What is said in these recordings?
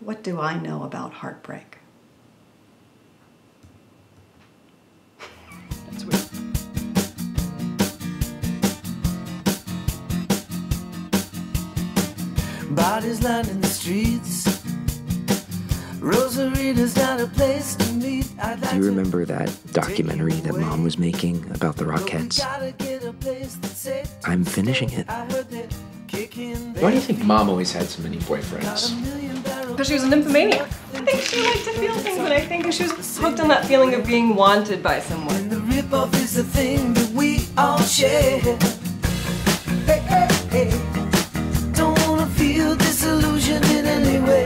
What do I know about heartbreak? That's weird. Bodies lining the streets. Rosarita's not a place to meet. Do you remember that documentary that Mom was making about the Rockettes? I'm finishing it. Why do you think Mom always had so many boyfriends? Because she was a nymphomaniac. I think she liked to feel things, but I think she was hooked on that feeling of being wanted by someone. And the ripoff is the thing that we all share. Hey, hey, hey. Don't wanna feel disillusioned in any way.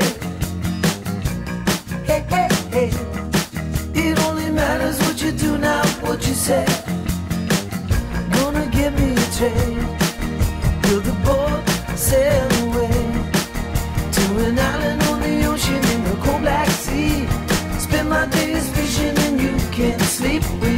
Hey, hey, hey. It only matters what you do, not what you say. Gonna give me a train. Will the boat sail away to an island on the ocean in the cold Black Sea? Spend my days fishing and you can't sleep.